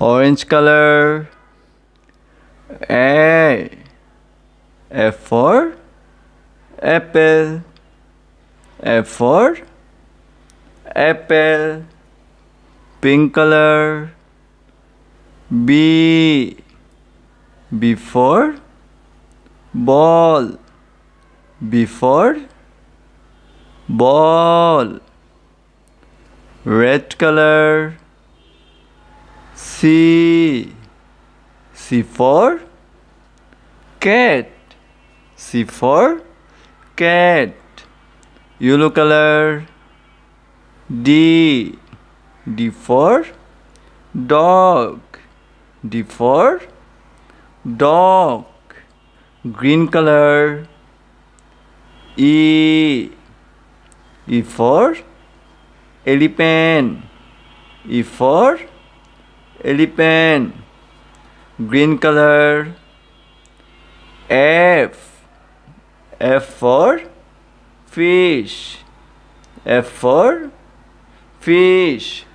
orange color. A. A for apple. A for apple. Pink color. B. B for ball. B for ball. Red color. C. C for cat. C for cat. Yellow color. D. D for dog. D for dog. Green color. E. E for elephant. E for elephant. Green color. F. F for fish. F for fish.